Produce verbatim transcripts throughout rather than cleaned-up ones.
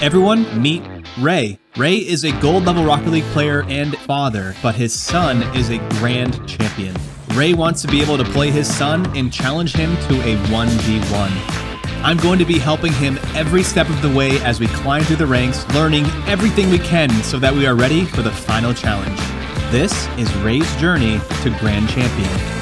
Everyone, meet Ray. Ray is a gold level Rocket League player and father, but his son is a grand champion. Ray wants to be able to play his son and challenge him to a one v one. I'm going to be helping him every step of the way as we climb through the ranks, learning everything we can so that we are ready for the final challenge. This is Ray's journey to Grand Champion.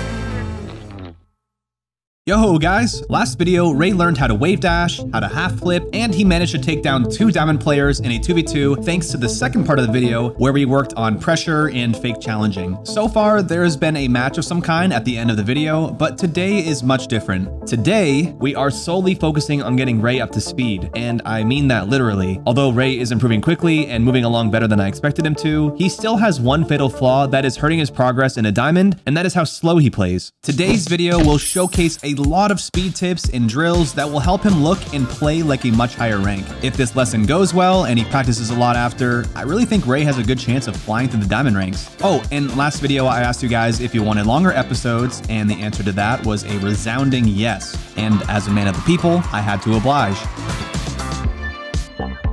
Yo guys, last video Ray learned how to wave dash, how to half flip, and he managed to take down two diamond players in a two v two thanks to the second part of the video where we worked on pressure and fake challenging. So far there has been a match of some kind at the end of the video, but today is much different. Today we are solely focusing on getting Ray up to speed, and I mean that literally. Although Ray is improving quickly and moving along better than I expected him to, he still has one fatal flaw that is hurting his progress in a diamond, and that is how slow he plays. Today's video will showcase a lot of speed tips and drills that will help him look and play like a much higher rank. If this lesson goes well and he practices a lot after, I really think Ray has a good chance of flying through the diamond ranks. Oh, and last video I asked you guys if you wanted longer episodes, and the answer to that was a resounding yes. And as a man of the people, I had to oblige.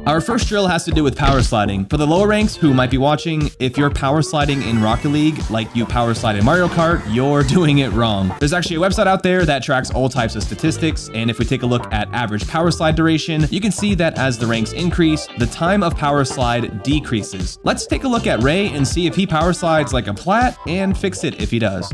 Our first drill has to do with power sliding. For the lower ranks who might be watching, if you're power sliding in Rocket League, like you power slide in Mario Kart, you're doing it wrong. There's actually a website out there that tracks all types of statistics, and if we take a look at average power slide duration, you can see that as the ranks increase, the time of power slide decreases. Let's take a look at Ray and see if he power slides like a plat, and fix it if he does.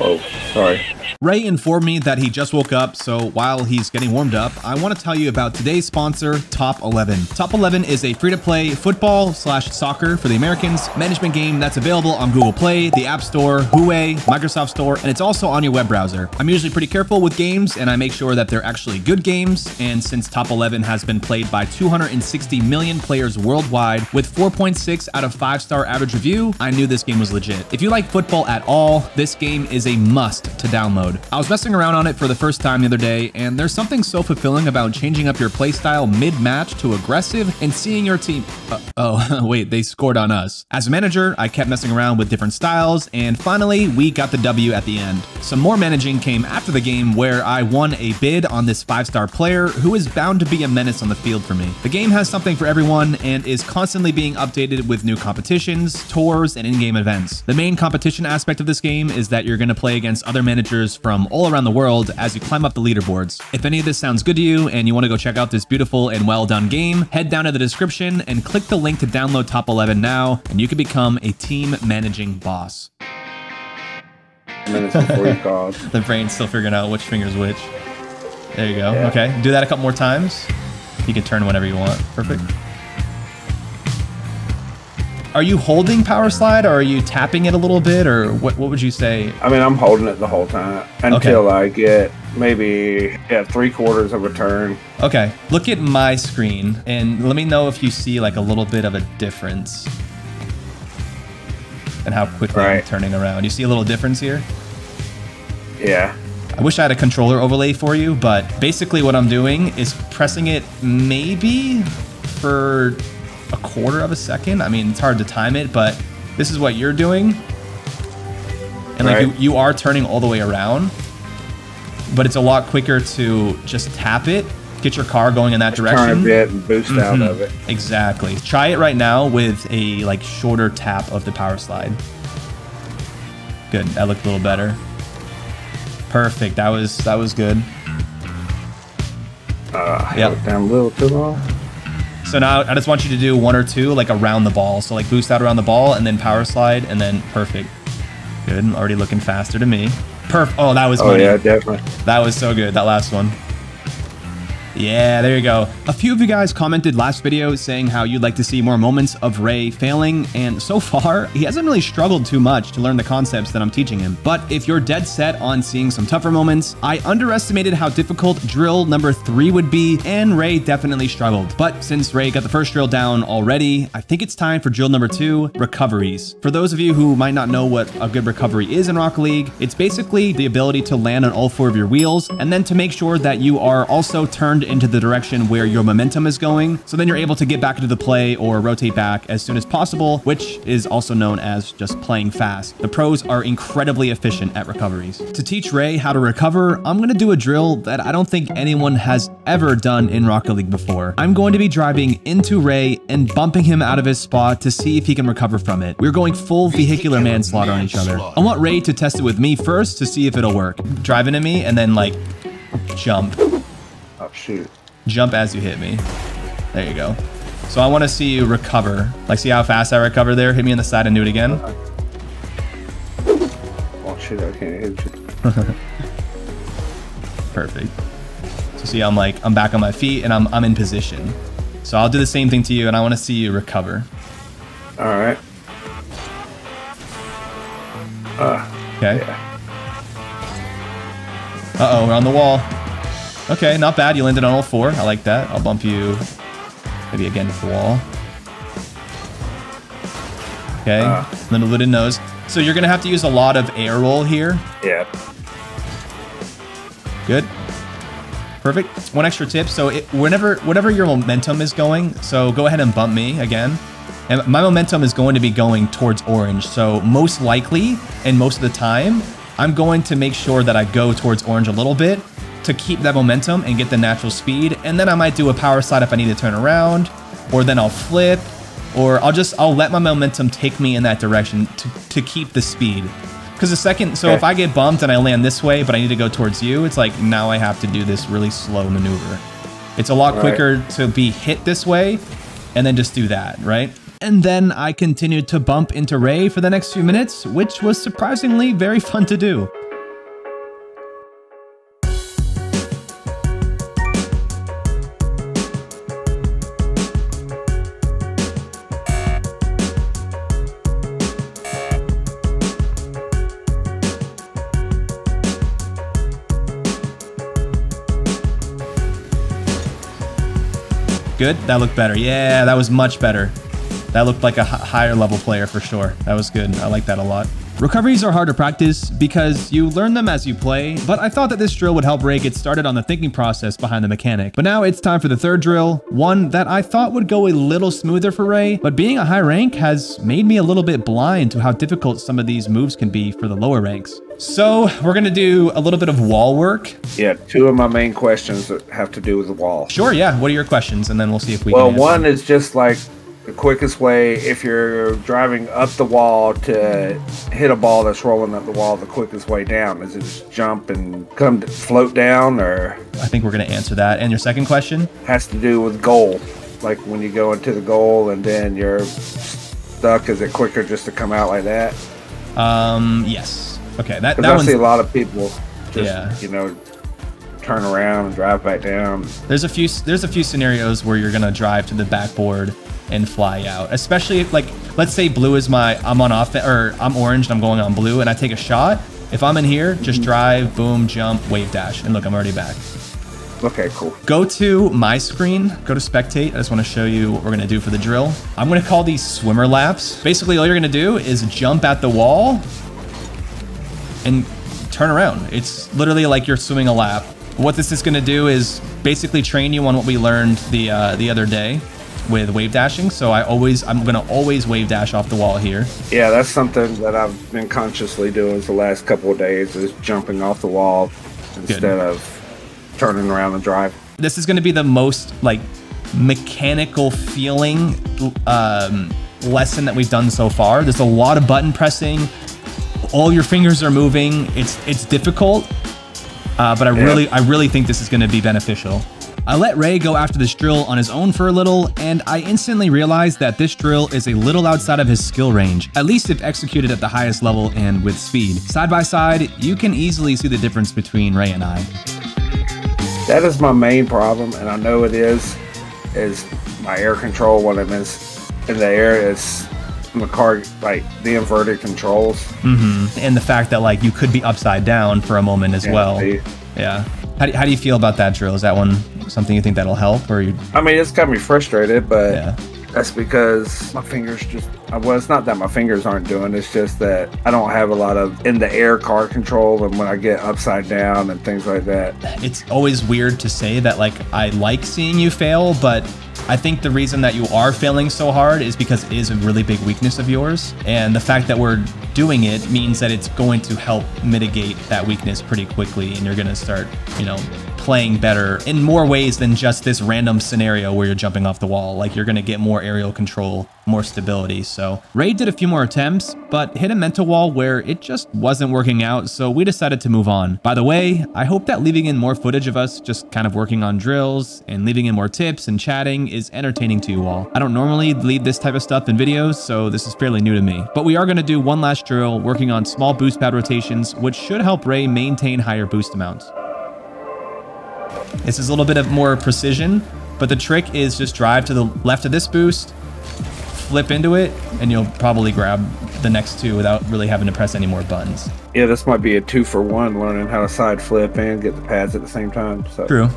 Whoa, sorry. Ray informed me that he just woke up, so while he's getting warmed up, I want to tell you about today's sponsor, Top Eleven. Top Eleven is a free-to-play football slash soccer for the Americans management game that's available on Google Play, the App Store, Huawei, Microsoft Store, and it's also on your web browser. I'm usually pretty careful with games, and I make sure that they're actually good games, and since Top Eleven has been played by two hundred sixty million players worldwide with four point six out of five star average review, I knew this game was legit. If you like football at all, this game is a must to download. I was messing around on it for the first time the other day, and there's something so fulfilling about changing up your playstyle mid-match to aggressive and seeing your team... Uh, oh, wait, they scored on us. As a manager, I kept messing around with different styles, and finally, we got the W at the end. Some more managing came after the game where I won a bid on this five star player who is bound to be a menace on the field for me. The game has something for everyone and is constantly being updated with new competitions, tours, and in-game events. The main competition aspect of this game is that you're going to play against other managers from all around the world as you climb up the leaderboards. If any of this sounds good to you and you want to go check out this beautiful and well done game, head down to the description and click the link to download Top Eleven now, and you can become a team managing boss. The brain's still figuring out which finger's which. There you go. Yeah. Okay, do that a couple more times. You can turn whenever you want. Perfect. Are you holding power slide, or are you tapping it a little bit, or what? What would you say? I mean, I'm holding it the whole time until okay. I get maybe yeah, three quarters of a turn. Okay. Look at my screen and let me know if you see like a little bit of a difference and how quickly right. I'm turning around. You see a little difference here? Yeah. I wish I had a controller overlay for you, but basically what I'm doing is pressing it maybe for a quarter of a second. I mean, it's hard to time it, but this is what you're doing. And like right. you, you are turning all the way around, but it's a lot quicker to just tap it, get your car going in that direction. Turn it and boost mm-hmm. out of it. Exactly. Try it right now with a like shorter tap of the power slide. Good. That looked a little better. Perfect. That was, that was good. Uh, I held it down a little too long. So now I just want you to do one or two like around the ball. So like boost out around the ball and then power slide and then perfect. Good. I'm already looking faster to me. Perf. Oh, that was good. Oh, yeah, definitely. That was so good. That last one. Yeah, there you go. A few of you guys commented last video saying how you'd like to see more moments of Ray failing, and so far, he hasn't really struggled too much to learn the concepts that I'm teaching him. But if you're dead set on seeing some tougher moments, I underestimated how difficult drill number three would be, and Ray definitely struggled. But since Ray got the first drill down already, I think it's time for drill number two, recoveries. For those of you who might not know what a good recovery is in Rocket League, it's basically the ability to land on all four of your wheels, and then to make sure that you are also turned into the direction where your momentum is going. So then you're able to get back into the play or rotate back as soon as possible, which is also known as just playing fast. The pros are incredibly efficient at recoveries. To teach Ray how to recover, I'm going to do a drill that I don't think anyone has ever done in Rocket League before. I'm going to be driving into Ray and bumping him out of his spot to see if he can recover from it. We're going full vehicular manslaughter on each other. I want Ray to test it with me first to see if it'll work. Drive into me and then like jump. Oh shoot. Jump as you hit me. There you go. So I want to see you recover. Like, see how fast I recover there? Hit me on the side and do it again. Oh shit, okay. Perfect. So see, I'm like, I'm back on my feet and I'm, I'm in position. So I'll do the same thing to you and I want to see you recover. All right. Uh, okay. Yeah. Uh-oh, we're on the wall. Okay, not bad. You landed on all four. I like that. I'll bump you maybe again to the wall. Okay, uh, little little nose. So you're going to have to use a lot of air roll here. Yeah. Good. Perfect. One extra tip. So it, whenever, whatever your momentum is going, so go ahead and bump me again. And my momentum is going to be going towards orange. So most likely, and most of the time, I'm going to make sure that I go towards orange a little bit to keep that momentum and get the natural speed. And then I might do a power slide if I need to turn around, or then I'll flip, or I'll just, I'll let my momentum take me in that direction to, to keep the speed. Because the second, so okay. If I get bumped and I land this way, but I need to go towards you, it's like, now I have to do this really slow maneuver. It's a lot right. quicker to be hit this way and then just do that, right? And then I continued to bump into Ray for the next few minutes, which was surprisingly very fun to do. Good, that looked better. Yeah, that was much better. That looked like a higher level player for sure. That was good. I like that a lot. Recoveries are hard to practice because you learn them as you play, but I thought that this drill would help Ray get started on the thinking process behind the mechanic. But now it's time for the third drill, one that I thought would go a little smoother for Ray, but being a high rank has made me a little bit blind to how difficult some of these moves can be for the lower ranks. So we're going to do a little bit of wall work. Yeah, two of my main questions that have to do with the wall. Sure, yeah. What are your questions? And then we'll see if we well, can Well, one is just like, the quickest way, if you're driving up the wall to hit a ball that's rolling up the wall, the quickest way down is it just jump and come to float down, or? I think we're going to answer that. And your second question? Has to do with goal. Like when you go into the goal and then you're stuck, is it quicker just to come out like that? Um, yes. Okay. That, that I one's... see a lot of people just, yeah. you know, turn around and drive back down. There's a few, there's a few scenarios where you're going to drive to the backboard and fly out, especially if, like, let's say blue is my, I'm on offense, or I'm orange and I'm going on blue and I take a shot. If I'm in here, just drive, boom, jump, wave dash. And look, I'm already back. Okay, cool. Go to my screen, go to spectate. I just want to show you what we're going to do for the drill. I'm going to call these swimmer laps. Basically, all you're going to do is jump at the wall and turn around. It's literally like you're swimming a lap. What this is going to do is basically train you on what we learned the, uh, the other day with wave dashing. So I always, I'm going to always wave dash off the wall here. Yeah, that's something that I've been consciously doing the last couple of days, is jumping off the wall instead Good. of turning around and drive. This is going to be the most like mechanical feeling um, lesson that we've done so far. There's a lot of button pressing. All your fingers are moving. It's, it's difficult, uh, but I yeah. really, I really think this is going to be beneficial. I let Ray go after this drill on his own for a little, and I instantly realized that this drill is a little outside of his skill range, at least if executed at the highest level and with speed. Side by side, you can easily see the difference between Ray and I. That is my main problem, and I know it is, is my air control when I'm in, in the air is my car, like the inverted controls. Mm-hmm. And the fact that like you could be upside down for a moment as yeah, well. Yeah. yeah. How do, how do you feel about that drill? Is that one something you think that'll help, or you? I mean, it's got me frustrated, but yeah. That's because my fingers just, well, it's not that my fingers aren't doing, it's just that I don't have a lot of in the air car control, and when I get upside down and things like that. It's always weird to say that, like, I like seeing you fail, but I think the reason that you are failing so hard is because it is a really big weakness of yours. And the fact that we're doing it means that it's going to help mitigate that weakness pretty quickly. And you're going to start, you know, playing better in more ways than just this random scenario where you're jumping off the wall. Like, you're going to get more aerial control, more stability. So Ray did a few more attempts, but hit a mental wall where it just wasn't working out. So we decided to move on. By the way, I hope that leaving in more footage of us just kind of working on drills and leaving in more tips and chatting is entertaining to you all. I don't normally lead this type of stuff in videos, so this is fairly new to me. But we are going to do one last drill, working on small boost pad rotations, which should help Ray maintain higher boost amounts. This is a little bit of more precision, but the trick is just drive to the left of this boost, flip into it, and you'll probably grab the next two without really having to press any more buttons. Yeah, this might be a two for one, learning how to side flip and get the pads at the same time. So. True.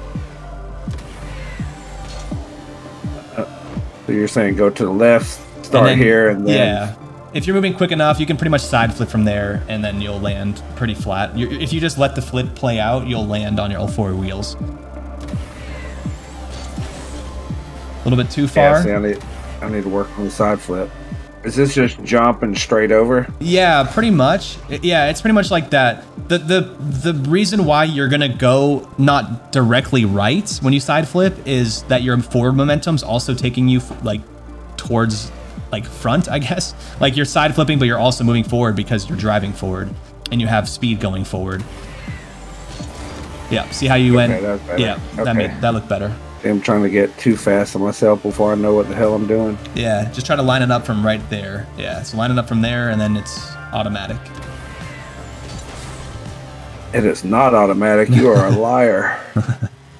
So you're saying go to the left, start and then, here, and then... Yeah. If you're moving quick enough, you can pretty much side flip from there, and then you'll land pretty flat. You're, if you just let the flip play out, you'll land on your all four wheels. A little bit too far. Yeah, see, I, need, I need to work on the side flip. Is this just jumping straight over? Yeah, pretty much. Yeah, it's pretty much like that. The the the reason why you're gonna go not directly right when you side flip is that your forward momentum's also taking you like towards like front, I guess. Like, you're side flipping, but you're also moving forward because you're driving forward and you have speed going forward. Yeah, see how you okay, went? That yeah, okay. that made that looked better. I'm trying to get too fast on myself before I know what the hell I'm doing. Yeah, just try to line it up from right there. Yeah, so line it up from there, and then it's automatic. It is not automatic. You are a liar.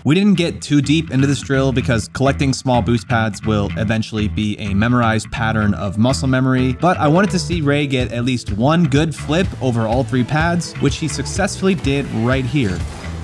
We didn't get too deep into this drill because collecting small boost pads will eventually be a memorized pattern of muscle memory, but I wanted to see Ray get at least one good flip over all three pads, which he successfully did right here.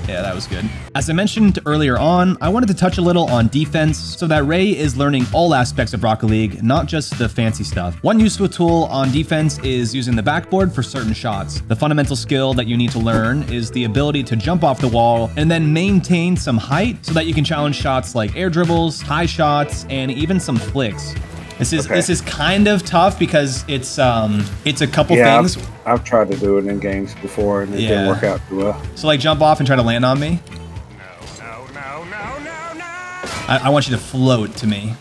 Yeah, that was good. As I mentioned earlier on, I wanted to touch a little on defense so that Ray is learning all aspects of Rocket League, not just the fancy stuff. One useful tool on defense is using the backboard for certain shots. The fundamental skill that you need to learn is the ability to jump off the wall and then maintain some height so that you can challenge shots like air dribbles, high shots, and even some flicks. This is okay. This is kind of tough because it's um it's a couple yeah, things. I've, I've tried to do it in games before and it yeah. didn't work out too well. So like jump off and try to land on me. No, no, no, no, no, no. I, I want you to float to me.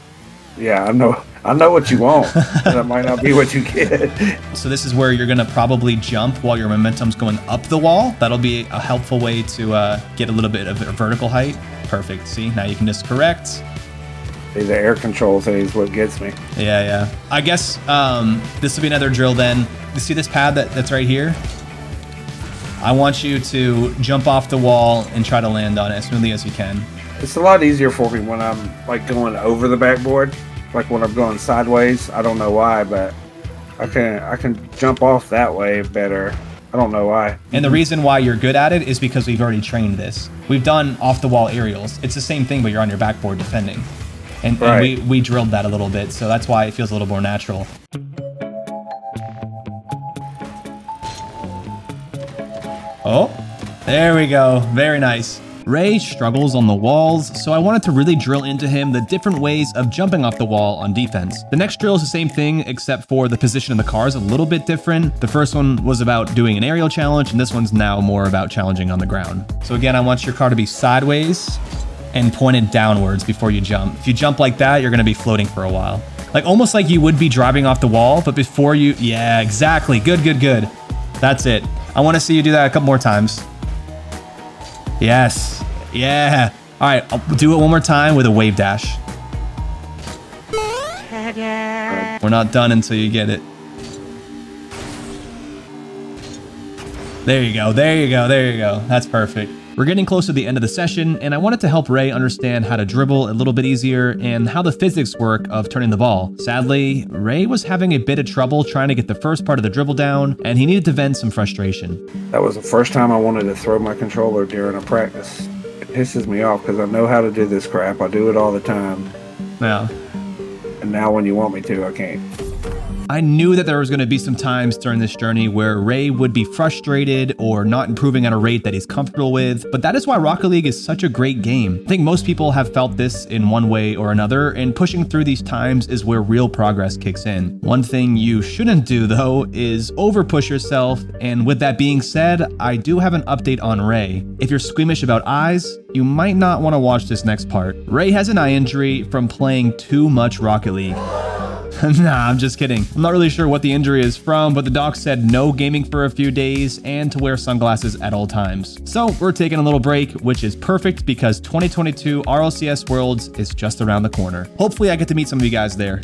Yeah, I know I know what you want. That might not be what you get. So this is where you're gonna probably jump while your momentum's going up the wall. That'll be a helpful way to uh, get a little bit of vertical height. Perfect. See, now you can just correct. The air control thing is what gets me. Yeah, yeah. I guess um, this will be another drill then. You see this pad that, that's right here? I want you to jump off the wall and try to land on it as smoothly as you can. It's a lot easier for me when I'm like going over the backboard. Like when I'm going sideways, I don't know why, but I can, I can jump off that way better. I don't know why. And the reason why you're good at it is because we've already trained this. We've done off the wall aerials. It's the same thing, but you're on your backboard defending. And, right. and we, we drilled that a little bit, so that's why it feels a little more natural. Oh, there we go. Very nice. Ray struggles on the walls, so I wanted to really drill into him the different ways of jumping off the wall on defense. The next drill is the same thing, except for the position of the car is a little bit different. The first one was about doing an aerial challenge, and this one's now more about challenging on the ground. So again, I want your car to be sideways and pointed downwards before you jump. If you jump like that, you're gonna be floating for a while. Like almost like you would be driving off the wall, but before you, yeah, exactly. Good, good, good. That's it. I wanna see you do that a couple more times. Yes, yeah. All right, I'll do it one more time with a wave dash. We're not done until you get it. There you go, there you go, there you go. That's perfect. We're getting close to the end of the session, and I wanted to help Ray understand how to dribble a little bit easier and how the physics work of turning the ball. Sadly, Ray was having a bit of trouble trying to get the first part of the dribble down, and he needed to vent some frustration. That was the first time I wanted to throw my controller during a practice. It pisses me off because I know how to do this crap. I do it all the time. Yeah. and now when you want me to, I can't. I knew that there was going to be some times during this journey where Ray would be frustrated or not improving at a rate that he's comfortable with, but that is why Rocket League is such a great game. I think most people have felt this in one way or another, and pushing through these times is where real progress kicks in. One thing you shouldn't do, though, is overpush yourself, and with that being said, I do have an update on Ray. If you're squeamish about eyes, you might not want to watch this next part. Ray has an eye injury from playing too much Rocket League. Nah, I'm just kidding. I'm not really sure what the injury is from, but the doc said no gaming for a few days and to wear sunglasses at all times. So we're taking a little break, which is perfect because twenty twenty-two R L C S Worlds is just around the corner. Hopefully I get to meet some of you guys there.